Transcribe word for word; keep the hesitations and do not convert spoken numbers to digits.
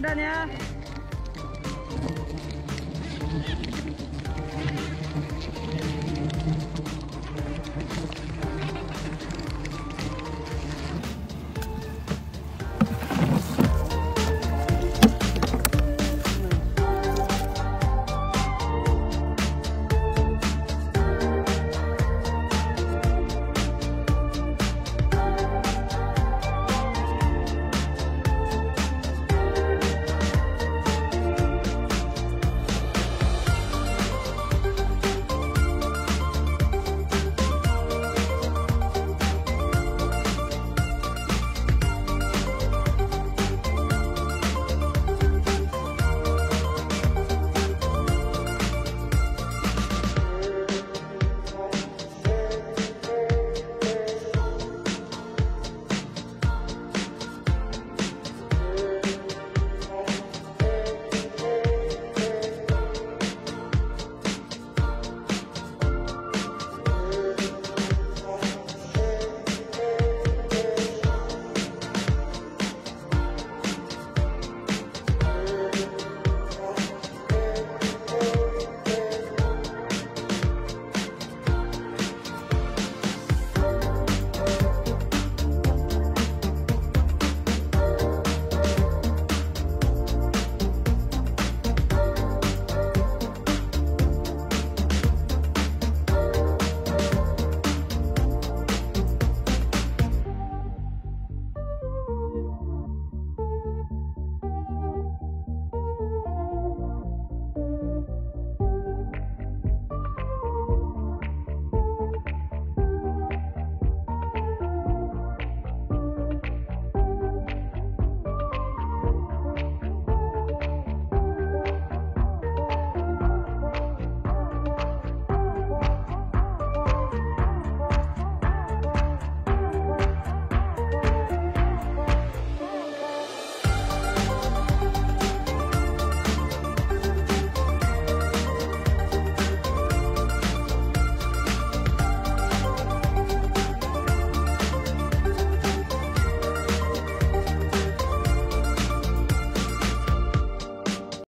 Ramadan ya.